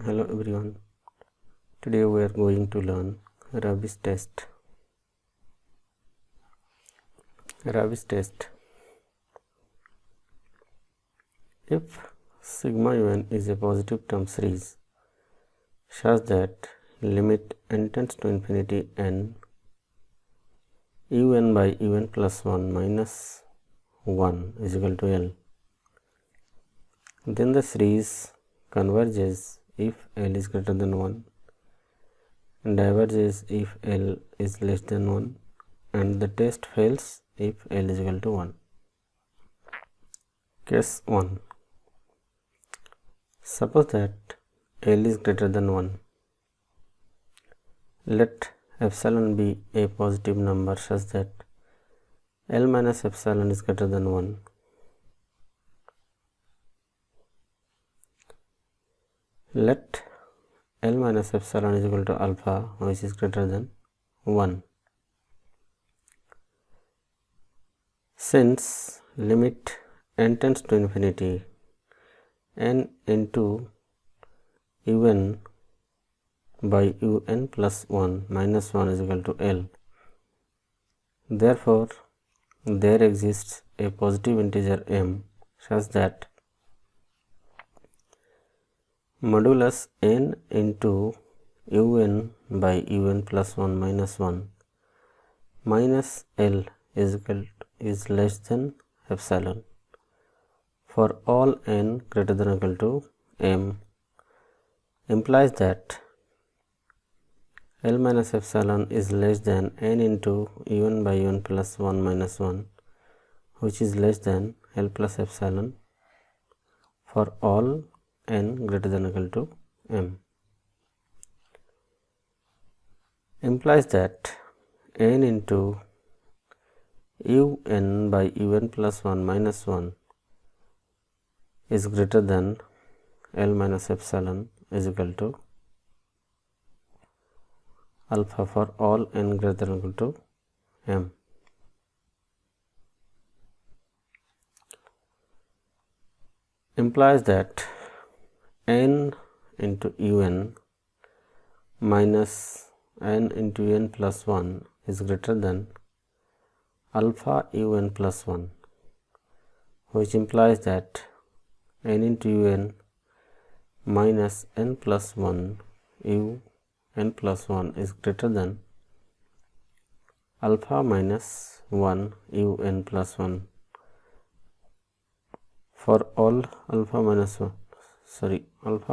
Hello everyone, today we are going to learn Raabe's test. Raabe's test: if sigma un is a positive term series such that limit n tends to infinity n un by un plus 1 minus 1 is equal to L, then the series converges if L is greater than 1 and diverges if L is less than 1, and the test fails if L is equal to 1. Case 1. Suppose that L is greater than 1. Let epsilon be a positive number such that L minus epsilon is greater than 1. Let L minus epsilon is equal to alpha, which is greater than 1. Since limit n tends to infinity, n into un by un plus 1 minus 1 is equal to L. Therefore, there exists a positive integer m such that modulus n into un by un plus 1 minus 1 minus L is less than epsilon for all n greater than or equal to m, implies that L minus epsilon is less than n into un by un plus 1 minus 1, which is less than L plus epsilon for all n greater than or equal to m, implies that n into un by un plus 1 minus 1 is greater than L minus epsilon is equal to alpha for all n greater than or equal to m. Implies that n into un minus n into un plus 1 is greater than alpha un plus 1, which implies that n into un minus n plus 1 u n plus 1 is greater than alpha minus 1 u n plus 1 for all alpha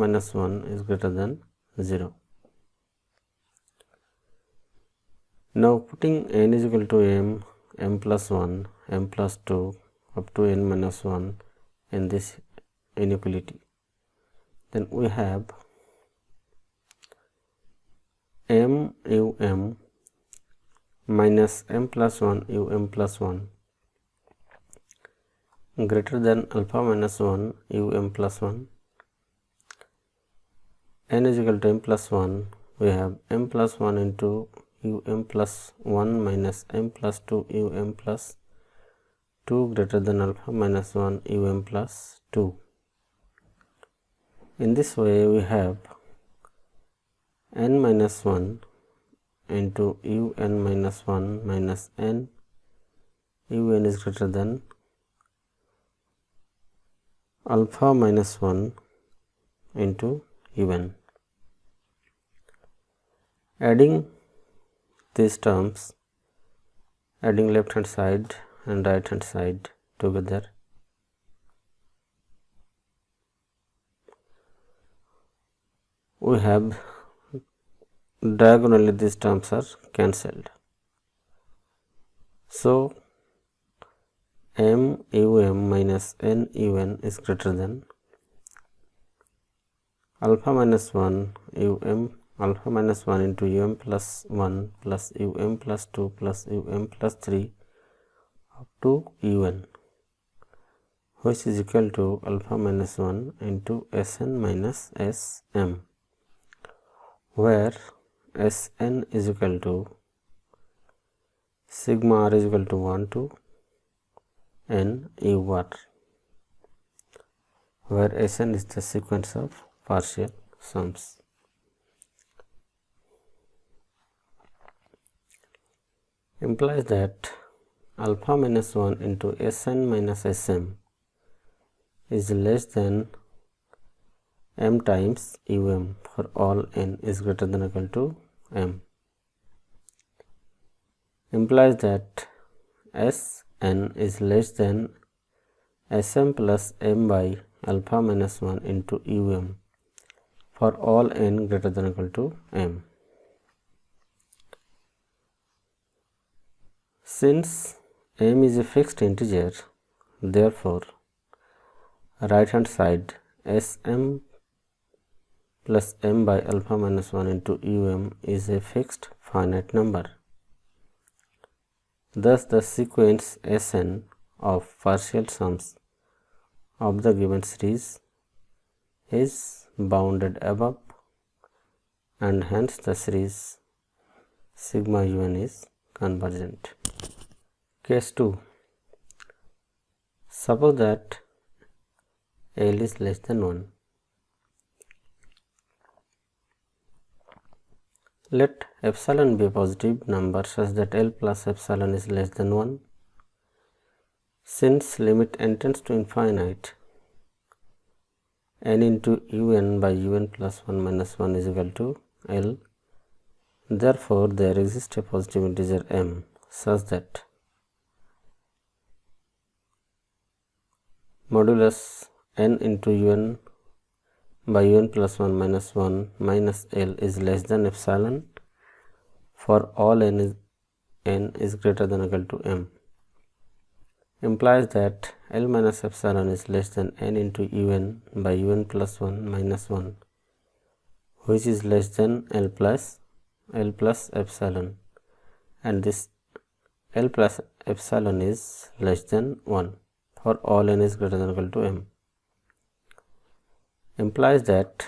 minus 1 is greater than 0. Now putting n is equal to m, m plus 1, m plus 2 up to n minus 1 in this inequality, then we have m u m minus m plus 1 u m plus 1 greater than alpha minus 1 u m plus 1. N is equal to m plus 1, we have m plus 1 into u m plus 1 minus m plus 2 u m plus 2 greater than alpha minus 1 u m plus 2. In this way we have n minus 1 into u n minus 1 minus n u n is greater than alpha minus 1 into even. Adding these terms, adding left hand side and right hand side together, we have diagonally these terms are cancelled. So m u m minus n u n is greater than alpha minus 1 u m alpha minus 1 into u m plus 1 plus u m plus 2 plus u m plus 3 up to u n, which is equal to alpha minus 1 into s n minus s m, where s n is equal to sigma r is equal to 1 to n u r, where s n is the sequence of partial sums. Implies that alpha minus 1 into Sn minus Sm is less than m times um for all n is greater than or equal to m. Implies that Sn is less than Sm plus m by alpha minus 1 into um for all n greater than or equal to m. Since m is a fixed integer, therefore right hand side Sm plus m by alpha minus 1 into um is a fixed finite number. Thus the sequence Sn of partial sums of the given series is bounded above, and hence the series sigma un is convergent. Case 2. Suppose that L is less than 1. Let epsilon be a positive number such that L plus epsilon is less than 1. Since limit n tends to infinite, n into un by un plus 1 minus 1 is equal to L. Therefore, there exists a positive integer m such that modulus n into un by un plus 1 minus L is less than epsilon for all n is greater than or equal to m. Implies that L minus epsilon is less than n into un by un plus 1 minus 1, which is less than L plus epsilon, and this L plus epsilon is less than 1 for all n is greater than or equal to m. Implies that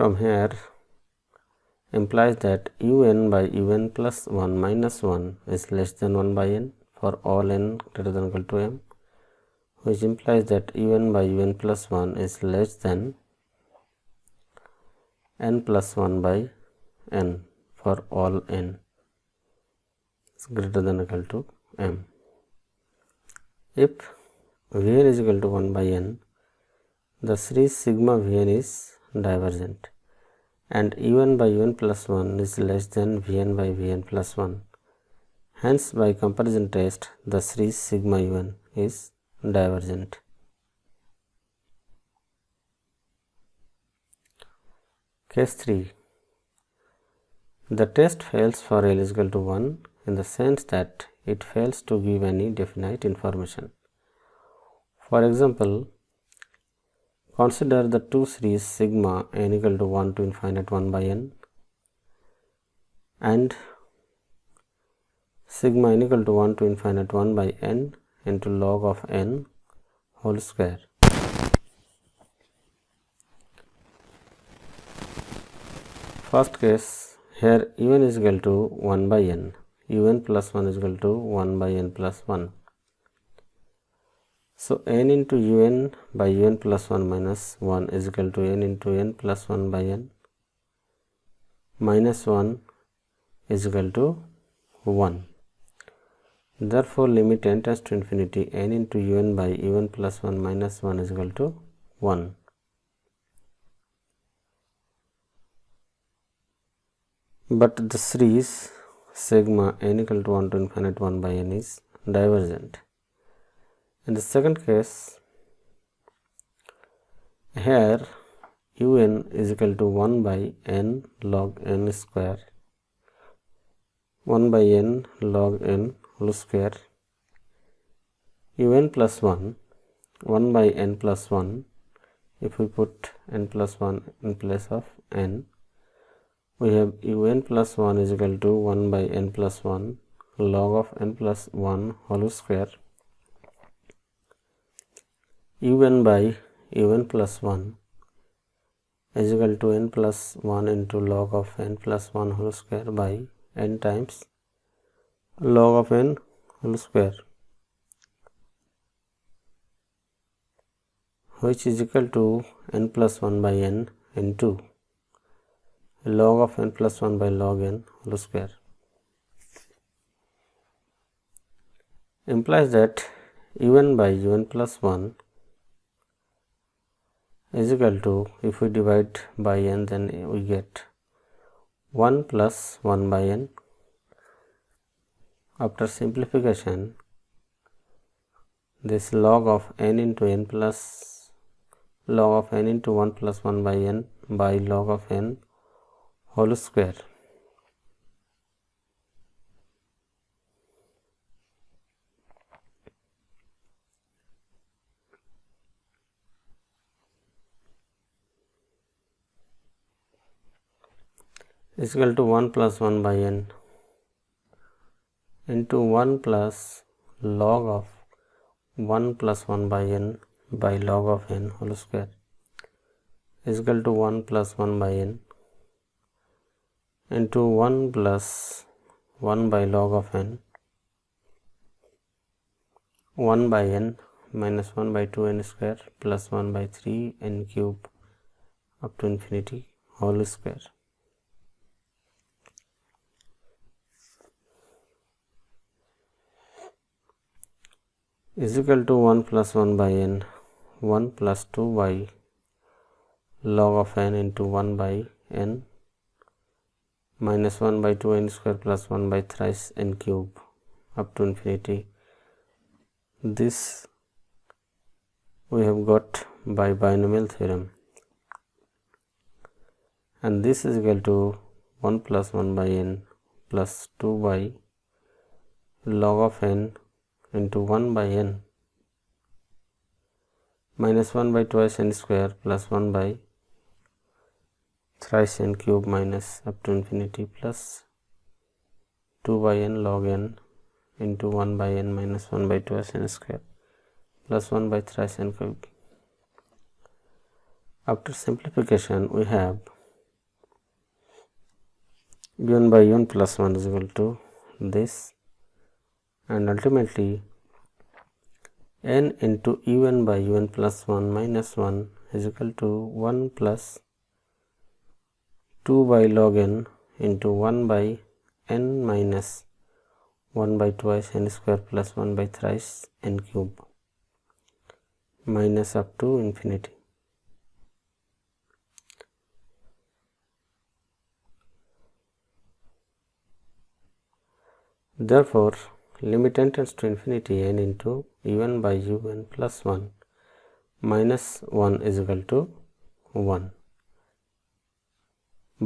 un by un plus 1 minus 1 is less than 1 by n for all n greater than or equal to m, which implies that un by un plus 1 is less than n plus 1 by n for all n is greater than or equal to m. If Vn is equal to 1 by n, the series sigma Vn is divergent, and un by un plus 1 is less than Vn by Vn plus 1. Hence, by comparison test, the series sigma un is divergent. Case 3. The test fails for L is equal to 1 in the sense that it fails to give any definite information. For example, consider the two series sigma n equal to 1 to infinite 1 by n and sigma n equal to 1 to infinite 1 by n into log of n whole square. First case, here un is equal to 1 by n, un plus 1 is equal to 1 by n plus 1. So n into un by un plus 1 minus 1 is equal to n into n plus 1 by n minus 1 is equal to 1. Therefore, limit n tends to infinity, n into un by un plus 1 minus 1 is equal to 1. But the series sigma n equal to 1 to infinite 1 by n is divergent. In the second case, here un is equal to 1 by n log n square, 1 by n log n whole square, un plus 1 1 by n plus 1. If we put n plus 1 in place of n, we have un plus 1 is equal to 1 by n plus 1 log of n plus 1 whole square, un by un plus 1 is equal to n plus 1 into log of n plus 1 whole square by n times log of n whole square. which is equal to n plus 1 by n into log of n plus 1 by log n whole square, implies that un by un plus 1 is equal to, if we divide by n, then we get 1 plus 1 by n. After simplification, this log of n into n plus log of n into 1 plus 1 by n by log of n whole square. is equal to 1 plus 1 by n into 1 plus log of 1 plus 1 by n by log of n whole square is equal to 1 plus 1 by n into 1 plus 1 by log of n, 1 by n minus 1 by 2 n square plus 1 by 3 n cube up to infinity whole square. Is equal to 1 plus 1 by n, 1 plus 2 by log of n into 1 by n minus 1 by 2 n square plus 1 by thrice n cube up to infinity. This we have got by binomial theorem, and this is equal to 1 plus 1 by n plus 2 by log of n into 1 by n minus 1 by twice n square plus 1 by thrice n cube minus up to infinity plus 2 by n log n into 1 by n minus 1 by twice n square plus 1 by thrice n cube. After simplification, we have un by un plus 1 is equal to this, and ultimately n into un by un plus 1 minus 1 is equal to 1 plus 2 by log n into 1 by n minus 1 by twice n square plus 1 by thrice n cube minus up to infinity. Therefore, limit n tends to infinity, n into un by un plus 1 minus 1 is equal to 1,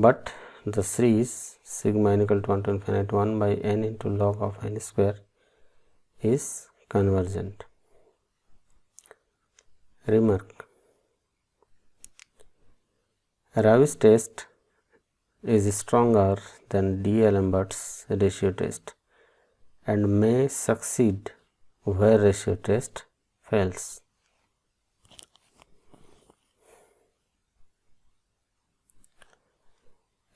but the series sigma n equal to 1 to infinite 1 by n into log of n square is convergent. Remark: Raabe's test is stronger than D'Alembert's ratio test and may succeed where ratio test fails.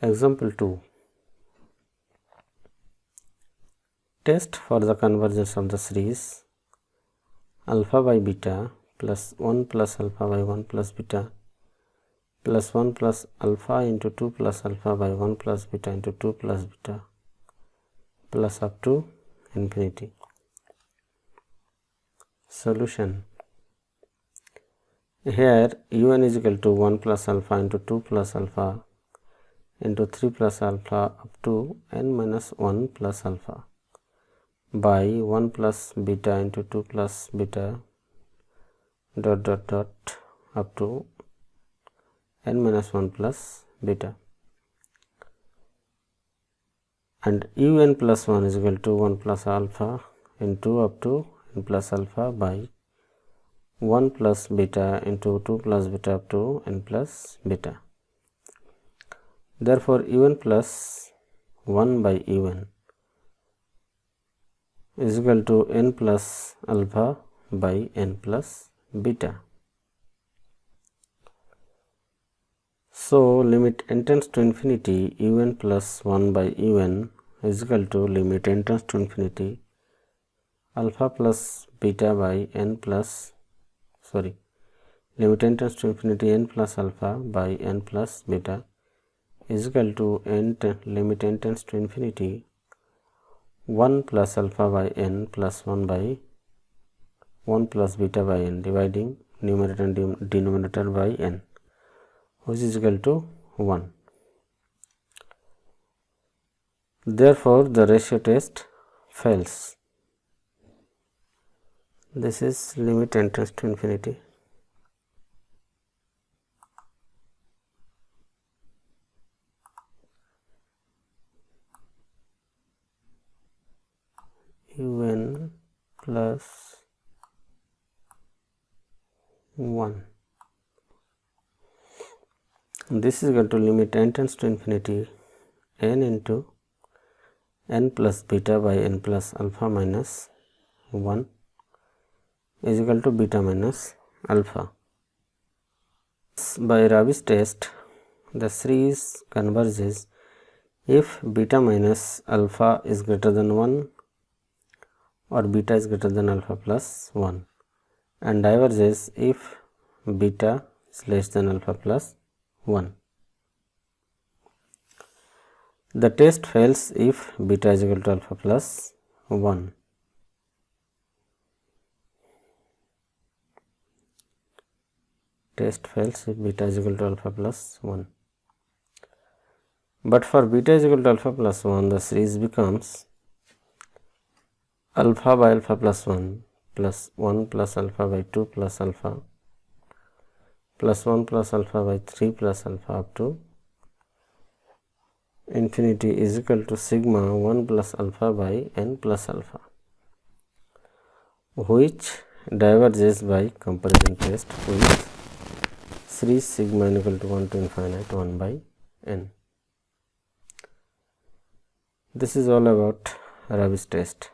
Example 2. Test for the convergence of the series alpha by beta plus 1 plus alpha by 1 plus beta plus 1 plus alpha into 2 plus alpha by 1 plus beta into 2 plus beta plus up to infinity. Solution: here un is equal to 1 plus alpha into 2 plus alpha into 3 plus alpha up to n minus 1 plus alpha by 1 plus beta into 2 plus beta dot dot dot up to n minus 1 plus beta, and un plus 1 is equal to 1 plus alpha into up to n plus alpha by 1 plus beta into 2 plus beta up to n plus beta. Therefore, un plus 1 by un is equal to n plus alpha by n plus beta. So limit n tends to infinity, un plus 1 by un is equal to limit n tends to infinity alpha plus beta by n plus, sorry limit n tends to infinity n plus alpha by n plus beta is equal to limit n tends to infinity 1 plus alpha by n plus 1 by 1 plus beta by n, dividing numerator and denominator by n, which is equal to 1. Therefore, the ratio test fails. This is limit n tends to infinity. Un plus 1. This is equal to limit n tends to infinity n into n plus beta by n plus alpha minus 1 is equal to beta minus alpha. By Raabe's test, the series converges if beta minus alpha is greater than 1 or beta is greater than alpha plus 1, and diverges if beta is less than alpha plus 1. The test fails if beta is equal to alpha plus 1. Test fails if beta is equal to alpha plus 1. But for beta is equal to alpha plus 1, the series becomes alpha by alpha plus 1 plus 1 plus alpha by 2 plus alpha plus 1 plus alpha by 3 plus alpha up to infinity is equal to sigma 1 plus alpha by n plus alpha, which diverges by comparison test with series sigma n equal to 1 to infinite 1 by n. This is all about Raabe's test.